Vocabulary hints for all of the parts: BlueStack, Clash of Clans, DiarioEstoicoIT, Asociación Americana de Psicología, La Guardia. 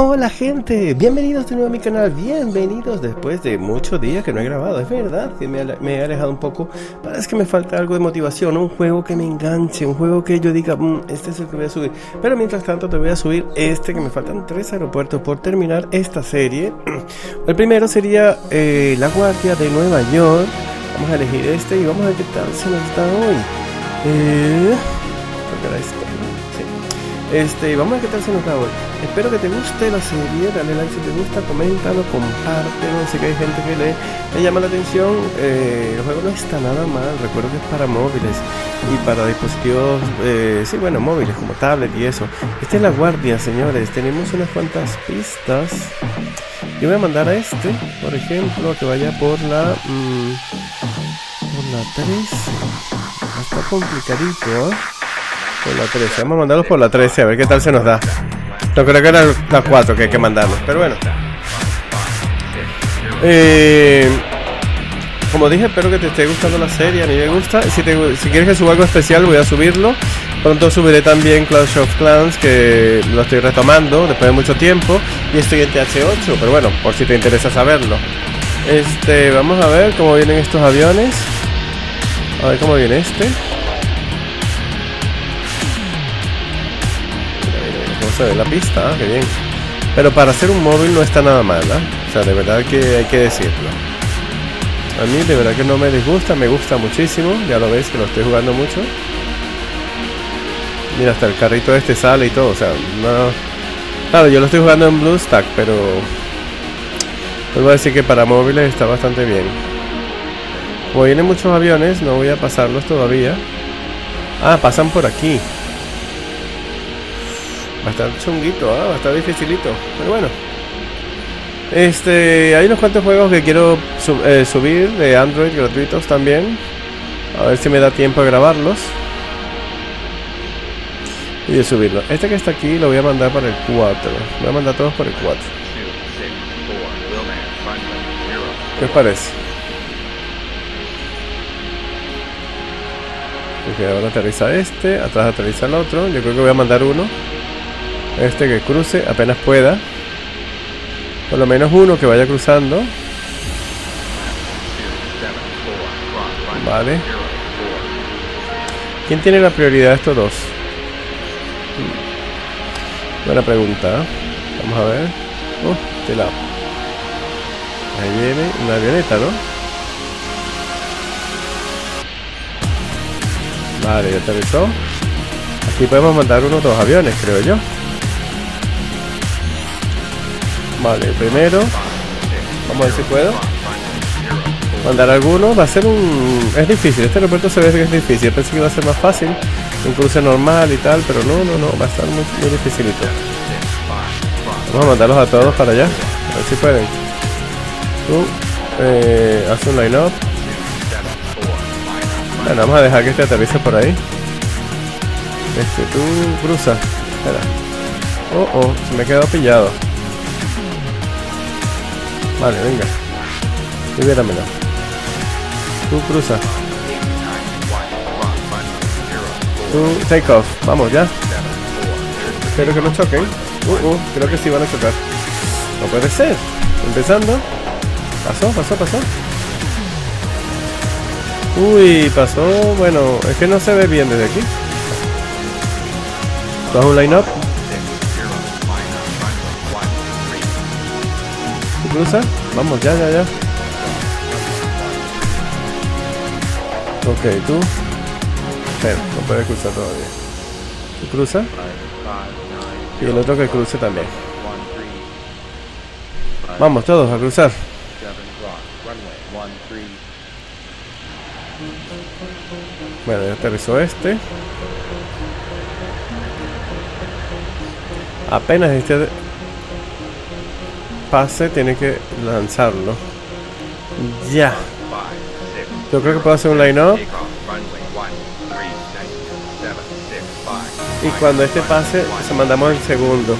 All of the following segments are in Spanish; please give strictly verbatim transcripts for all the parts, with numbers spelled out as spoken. Hola gente, bienvenidos de nuevo a mi canal, bienvenidos después de muchos días que no he grabado. Es verdad que me, me he alejado un poco, parece que me falta algo de motivación, un juego que me enganche, un juego que yo diga, mmm, este es el que voy a subir. Pero mientras tanto te voy a subir este, que me faltan tres aeropuertos por terminar esta serie. El primero sería eh, La Guardia de Nueva York. Vamos a elegir este y vamos a ver qué tal se nos da hoy. Eh... Este, vamos a ver qué tal se nos da hoy. Espero que te guste la serie, dale like si te gusta, coméntalo, compártelo. Sé que hay gente que le, le llama la atención. eh, El juego no está nada mal, recuerdo que es para móviles y para dispositivos, eh, sí, bueno, móviles como tablet y eso. Esta es La Guardia, señores, tenemos unas cuantas pistas. Yo voy a mandar a este, por ejemplo, que vaya por la, mmm, por la tres. Está complicadito, ¿eh? Por la trece, vamos a mandarlos por la trece, a ver qué tal se nos da. No creo que eran las cuatro que hay que mandarlos, pero bueno. Eh, como dije, espero que te esté gustando la serie, a mí me gusta. Si, te, si quieres que suba algo especial, voy a subirlo. Pronto subiré también Clash of Clans, que lo estoy retomando después de mucho tiempo. Y estoy en T H ocho, pero bueno, por si te interesa saberlo. Este, vamos a ver cómo vienen estos aviones. A ver cómo viene este. Se ve la pista, ¿eh? Qué bien. Pero para hacer un móvil no está nada mal, ¿eh? O sea, de verdad que hay que decirlo. A mí de verdad que no me disgusta, me gusta muchísimo. Ya lo veis que lo estoy jugando mucho. Mira, hasta el carrito este sale y todo, o sea, no... Claro, yo lo estoy jugando en BlueStack, pero... Pues voy a decir que para móviles está bastante bien. Como vienen muchos aviones, no voy a pasarlos todavía. Ah, pasan por aquí. Va a estar chunguito, ¿eh? Va a estar dificilito, pero bueno. Este, hay unos cuantos juegos que quiero sub, eh, subir de Android gratuitos también. A ver si me da tiempo a grabarlos y de subirlo. Este que está aquí lo voy a mandar para el cuatro. Voy a mandar todos por el cuatro. ¿Qué os parece? Porque ahora aterriza este, atrás aterriza el otro. Yo creo que voy a mandar uno. Este que cruce apenas pueda. Por lo menos uno que vaya cruzando. Vale. ¿Quién tiene la prioridad de estos dos? Buena pregunta, ¿eh? Vamos a ver. Uh, este lado. Ahí viene una avioneta, ¿no? Vale, ya aterrizó. Aquí podemos mandar uno o dos aviones, creo yo. Vale, primero, vamos a ver si puedo mandar alguno. Va a ser un... es difícil, este aeropuerto se ve que es difícil. Pensé que iba a ser más fácil, un cruce normal y tal, pero no, no, no, va a estar muy, muy dificilito. Vamos a mandarlos a todos para allá, a ver si pueden. Tú, eh, haz un line up. Bueno, vamos a dejar que este aterrice por ahí. Este, tú, cruza. Espera. Oh, oh, se me quedó pillado. Vale, venga. Libéramelo. Tú cruza. Tú take off. Vamos ya. Espero que no choquen. Uh, uh, creo que sí van a chocar. No puede ser. Empezando. Pasó, pasó, pasó. Uy, pasó. Bueno, es que no se ve bien desde aquí. Baja un line up. Cruza, vamos, ya, ya, ya. Ok, tú. Pero no puede cruzar todavía. Tú cruza. Y el otro que cruce también. Vamos todos a cruzar. Bueno, ya aterrizó este. Apenas este pase, tiene que lanzarlo. Ya. Yo creo que puedo hacer un line up. Y cuando este pase, se mandamos el segundo.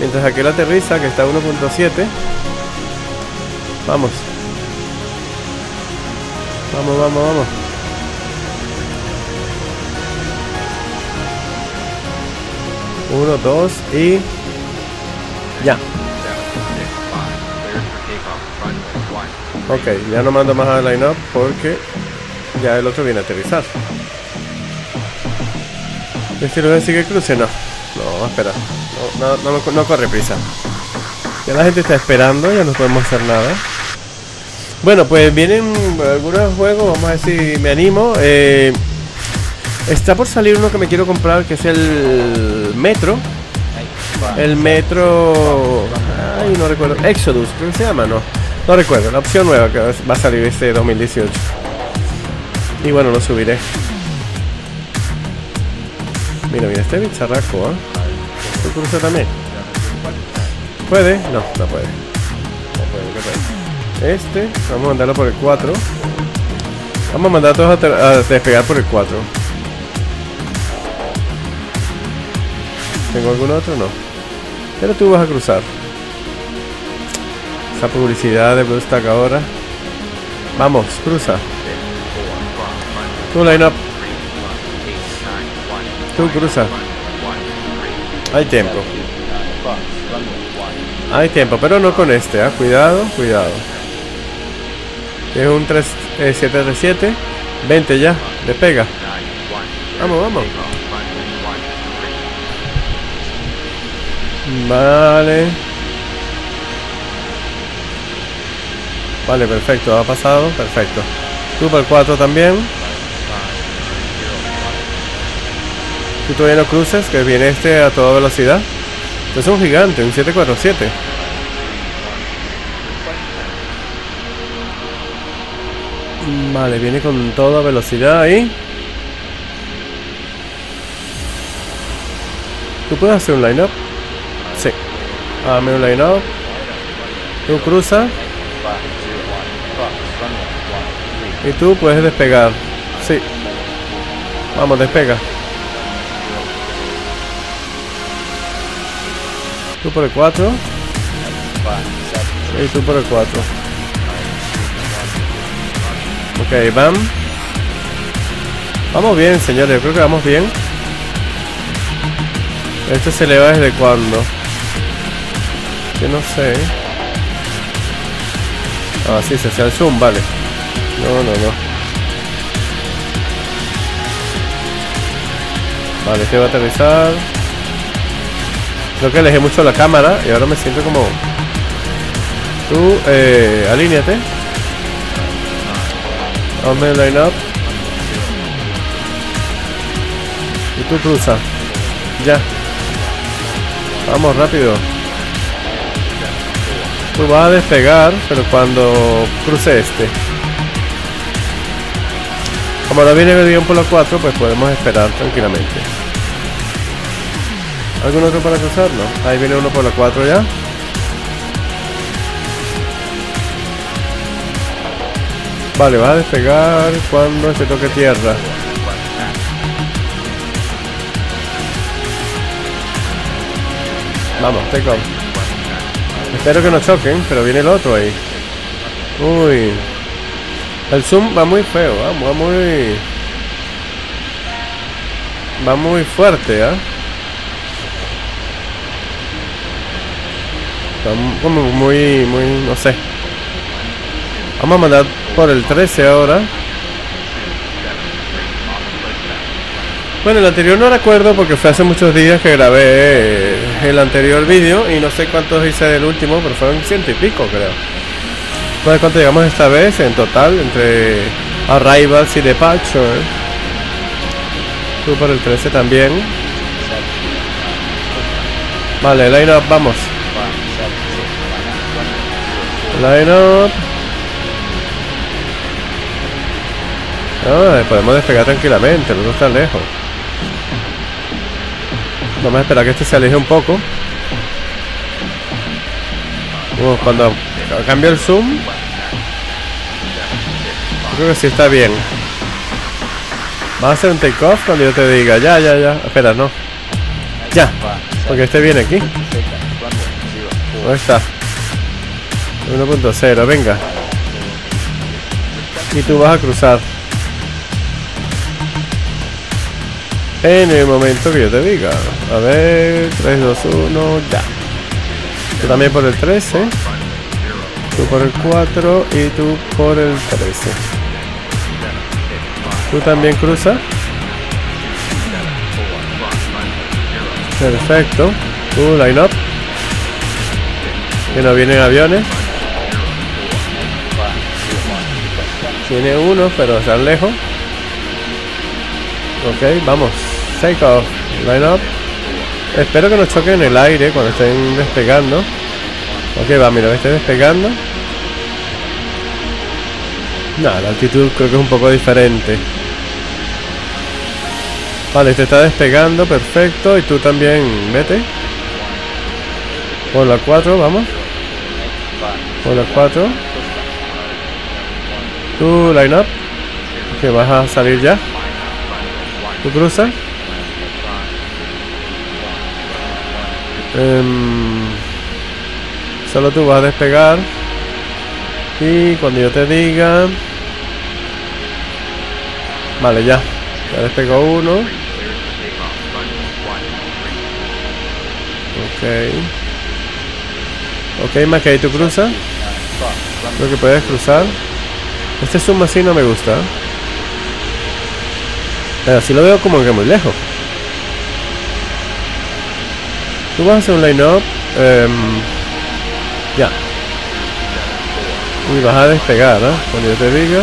Mientras aquel aterriza, que está a uno punto siete. Vamos. Vamos, vamos, vamos. uno, dos y... Ya. Ok, ya no mando más a line up porque ya el otro viene a aterrizar. ¿Este lugar sigue el cruce? No. No, espera. No, no, no, no corre prisa. Ya la gente está esperando, ya no podemos hacer nada. Bueno, pues vienen algunos juegos, vamos a ver si me animo. Eh, está por salir uno que me quiero comprar, que es el Metro. El Metro... Ay, no recuerdo. Exodus, creo que se llama, ¿no? No recuerdo, la opción nueva que va a salir este dos mil dieciocho. Y bueno, lo subiré. Mira, mira, este bicharraco, ¿eh? ¿Se cruza también? ¿Puede? No, no puede. No puede, no puede. Este, vamos a mandarlo por el cuatro. Vamos a mandar a todos a, a despegar por el cuatro. ¿Tengo algún otro? No. Pero tú vas a cruzar. Esa publicidad de BlueStack ahora. Vamos, cruza. Tú line up. Tú cruza. Hay tiempo. Hay tiempo, pero no con este, ¿eh? Cuidado, cuidado. Es un tres siete tres siete. Eh, Vente ya, despega. Vamos, vamos. Vale. Vale, perfecto, ha pasado, perfecto. Tú para el cuatro también. Tú todavía no cruces, que viene este a toda velocidad. Es un gigante, un siete cuatro siete. Vale, viene con toda velocidad ahí. ¿Tú puedes hacer un line-up? Sí. Hazme un line-up. Tú cruza. Y tú puedes despegar. Sí. Vamos, despega. Tú por el cuatro. Y tú por el cuatro. Ok, bam. Vamos bien, señores, yo creo que vamos bien. Este se eleva desde cuándo. Que no sé. Ah, sí, se hace el zoom, vale. No, no, no. Vale, este va a aterrizar. Creo que alejé mucho la cámara y ahora me siento como... Tú, eh, alíñate. Hazme el line up. Y tú cruza. Ya. Vamos, rápido. Tú vas a despegar, pero cuando cruce este. Como ahora viene el guión por la cuatro, pues podemos esperar tranquilamente. ¿Algún otro para cruzarlo? Ahí viene uno por la cuatro ya. Vale, va a despegar cuando se toque tierra. Vamos, take off. Espero que no choquen, pero viene el otro ahí. Uy. El zoom va muy feo, va, va muy... Va muy fuerte, ¿eh? Como muy, muy, no sé. Vamos a mandar por el trece ahora. Bueno, el anterior no recuerdo porque fue hace muchos días que grabé el anterior vídeo y no sé cuántos hice del último, pero fueron ciento y pico, creo. No sé cuánto llegamos esta vez en total, entre Arrivals y Departure. Tú por el trece también. Vale, line up, vamos. Line up. Ah, podemos despegar tranquilamente, no está lejos. Vamos a esperar que este se aleje un poco. Uh, cuando cambio el zoom, creo que sí está bien. Vas a hacer un take off cuando yo te diga ya, ya, ya. Espera, no. Ya, porque este viene aquí. ¿Dónde está? uno punto cero, venga. Y tú vas a cruzar en el momento que yo te diga. A ver, tres, dos, uno, ya. Tú también por el trece. Tú por el cuatro y tú por el trece. Tú también cruza. Perfecto. Tú line up. Que no vienen aviones. Tiene uno, pero están lejos. Ok, vamos. Take off. Line up. Espero que no choquen en el aire cuando estén despegando. Ok, va, mira, me estoy despegando. Nada, la altitud creo que es un poco diferente. Vale, te está despegando, perfecto. Y tú también, vete. Por la cuatro, vamos. Por la cuatro. Tú line up. Que vas a salir ya. Tú cruzas. Um, solo tú vas a despegar y cuando yo te diga, vale, ya ya despegó uno. Ok, ok, más que ahí tú cruzas, creo que puedes cruzar. Este zoom así no me gusta, pero así lo veo como que muy lejos. Tú vas a hacer un line up, um, ya, y vas a despegar, ¿eh? Cuando yo te diga.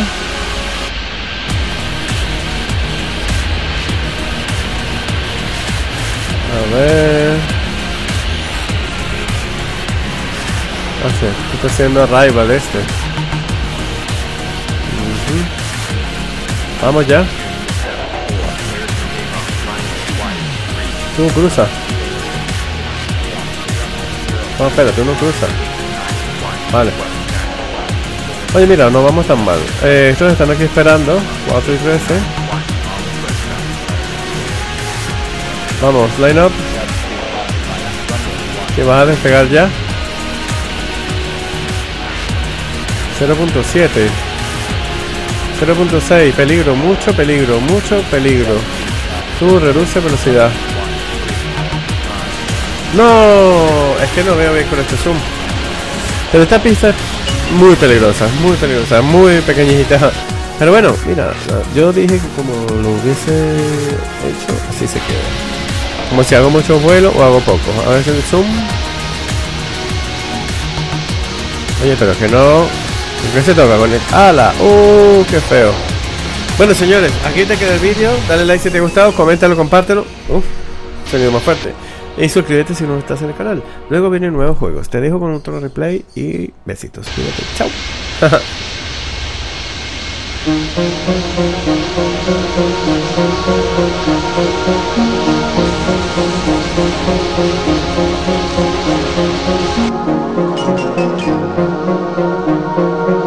A ver, no sé, está haciendo rival este. Uh-huh. Vamos ya. Tú cruza. No, espera, tú no cruzas. Vale. Oye, mira, no vamos tan mal. Eh, estos están aquí esperando. cuatro y trece. Vamos, line up. Que vas a despegar ya. cero punto siete. cero punto seis. Peligro, mucho peligro, mucho peligro. Tú reduce velocidad. No, es que no veo bien con este zoom. Pero esta pista es muy peligrosa, muy peligrosa, muy pequeñita. Pero bueno, mira, yo dije que como lo hubiese hecho, así se queda. Como si hago muchos vuelos o hago pocos. A ver el zoom. Oye, pero que no. ¿Qué se toca con el ala? ¡Uh, qué feo! Bueno, señores, aquí te queda el vídeo. Dale like si te ha gustado, coméntalo, compártelo. Uf, sonido más fuerte. Y suscríbete si no estás en el canal. Luego vienen nuevos juegos. Te dejo con otro replay y besitos. Cuídate. Chao.